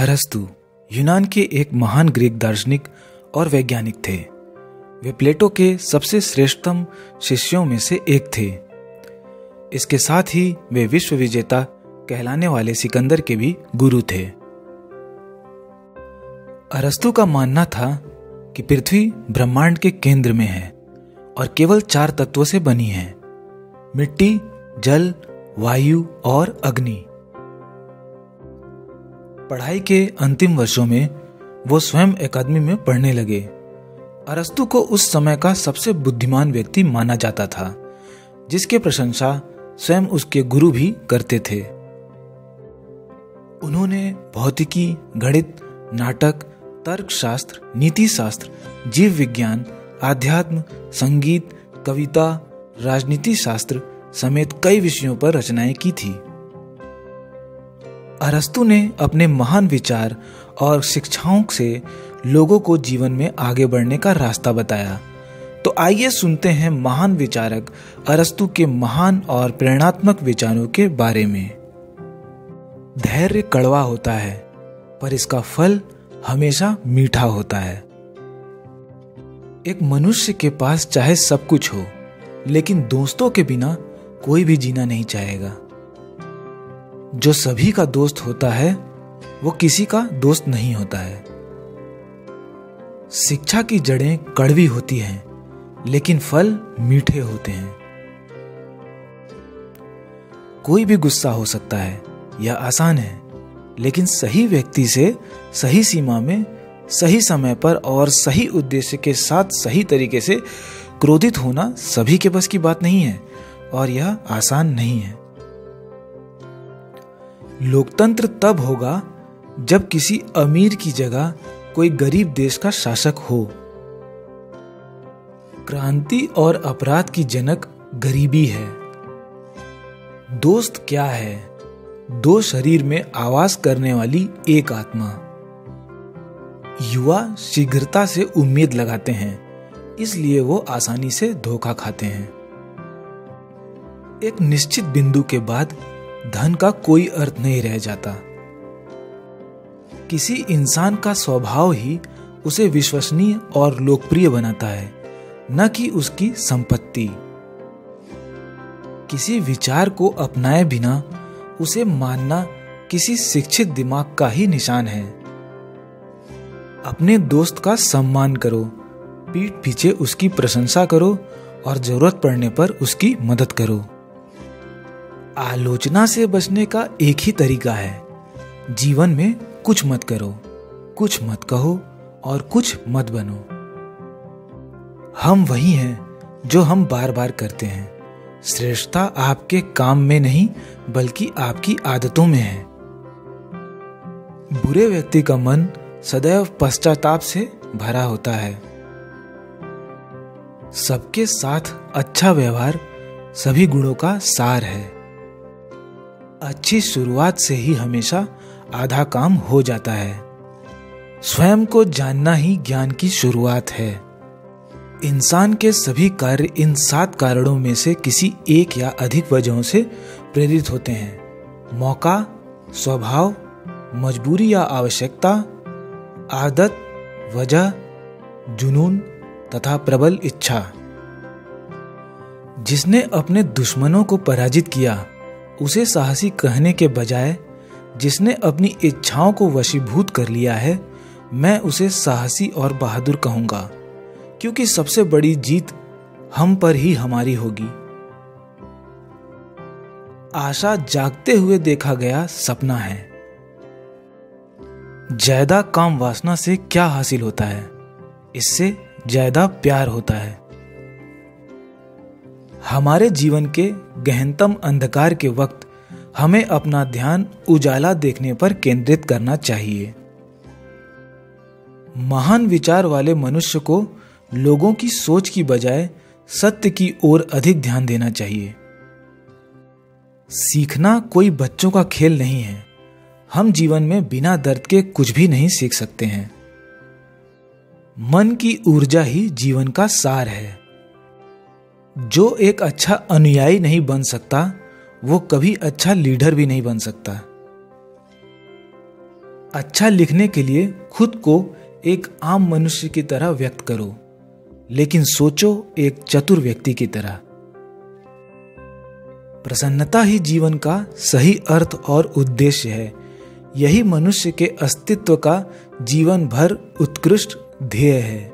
अरस्तु यूनान के एक महान ग्रीक दार्शनिक और वैज्ञानिक थे। वे प्लेटो के सबसे श्रेष्ठतम शिष्यों में से एक थे। इसके साथ ही वे विश्व विजेता कहलाने वाले सिकंदर के भी गुरु थे। अरस्तु का मानना था कि पृथ्वी ब्रह्मांड के केंद्र में है और केवल 4 तत्वों से बनी है: मिट्टी, जल, वायु और अग्नि। पढ़ाई के अंतिम वर्षों में वो स्वयं एकेडमी में पढ़ने लगे। अरस्तु को उस समय का सबसे बुद्धिमान व्यक्ति माना जाता था, जिसके प्रशंसा स्वयं उसके गुरु भी करते थे। उन्होंने भौतिकी, गणित, नाटक, तर्कशास्त्र, नीतिशास्त्र, जीव विज्ञान, आध्यात्म, संगीत, कविता, राजनीति शास्त्र समेत कई विषयों पर रचनाएं की थी। अरस्तु ने अपने महान विचार और शिक्षाओं से लोगों को जीवन में आगे बढ़ने का रास्ता बताया। तो आइए सुनते हैं महान विचारक अरस्तु के महान और प्रेरणात्मक विचारों के बारे में। धैर्य कड़वा होता है, पर इसका फल हमेशा मीठा होता है। एक मनुष्य के पास चाहे सब कुछ हो, लेकिन दोस्तों के बिना कोई भी जीना नहीं चाहेगा। जो सभी का दोस्त होता है, वो किसी का दोस्त नहीं होता है। शिक्षा की जड़ें कड़वी होती हैं, लेकिन फल मीठे होते हैं। कोई भी गुस्सा हो सकता है, यह आसान है, लेकिन सही व्यक्ति से सही सीमा में, सही समय पर और सही उद्देश्य के साथ सही तरीके से क्रोधित होना सभी के बस की बात नहीं है, और यह आसान नहीं है। लोकतंत्र तब होगा जब किसी अमीर की जगह कोई गरीब देश का शासक हो। क्रांति और अपराध की जनक गरीबी है। दोस्त क्या है? दो शरीर में आवास करने वाली एक आत्मा। युवा शीघ्रता से उम्मीद लगाते हैं, इसलिए वो आसानी से धोखा खाते हैं। एक निश्चित बिंदु के बाद धन का कोई अर्थ नहीं रह जाता। किसी इंसान का स्वभाव ही उसे विश्वसनीय और लोकप्रिय बनाता है, न कि उसकी संपत्ति। किसी विचार को अपनाए बिना उसे मानना किसी शिक्षित दिमाग का ही निशान है। अपने दोस्त का सम्मान करो, पीठ पीछे उसकी प्रशंसा करो और जरूरत पड़ने पर उसकी मदद करो। आलोचना से बचने का एक ही तरीका है: जीवन में कुछ मत करो, कुछ मत कहो और कुछ मत बनो। हम वही हैं जो हम बार बार करते हैं। श्रेष्ठता आपके काम में नहीं, बल्कि आपकी आदतों में है। बुरे व्यक्ति का मन सदैव पश्चाताप से भरा होता है। सबके साथ अच्छा व्यवहार सभी गुणों का सार है। अच्छी शुरुआत से ही हमेशा आधा काम हो जाता है। स्वयं को जानना ही ज्ञान की शुरुआत है। इंसान के सभी कार्य इन 7 कारणों में से किसी एक या अधिक वजहों से प्रेरित होते हैं: मौका, स्वभाव, मजबूरी या आवश्यकता, आदत, वजह, जुनून तथा प्रबल इच्छा। जिसने अपने दुश्मनों को पराजित किया, उसे साहसी कहने के बजाय जिसने अपनी इच्छाओं को वशीभूत कर लिया है, मैं उसे साहसी और बहादुर कहूंगा, क्योंकि सबसे बड़ी जीत हम पर ही हमारी होगी। आशा जागते हुए देखा गया सपना है। ज्यादा काम वासना से क्या हासिल होता है? इससे ज्यादा प्यार होता है। हमारे जीवन के गहनतम अंधकार के वक्त हमें अपना ध्यान उजाला देखने पर केंद्रित करना चाहिए। महान विचार वाले मनुष्य को लोगों की सोच की बजाय सत्य की ओर अधिक ध्यान देना चाहिए। सीखना कोई बच्चों का खेल नहीं है। हम जीवन में बिना दर्द के कुछ भी नहीं सीख सकते हैं। मन की ऊर्जा ही जीवन का सार है। जो एक अच्छा अनुयायी नहीं बन सकता, वो कभी अच्छा लीडर भी नहीं बन सकता। अच्छा लिखने के लिए खुद को एक आम मनुष्य की तरह व्यक्त करो, लेकिन सोचो एक चतुर व्यक्ति की तरह। प्रसन्नता ही जीवन का सही अर्थ और उद्देश्य है। यही मनुष्य के अस्तित्व का जीवन भर उत्कृष्ट ध्येय है।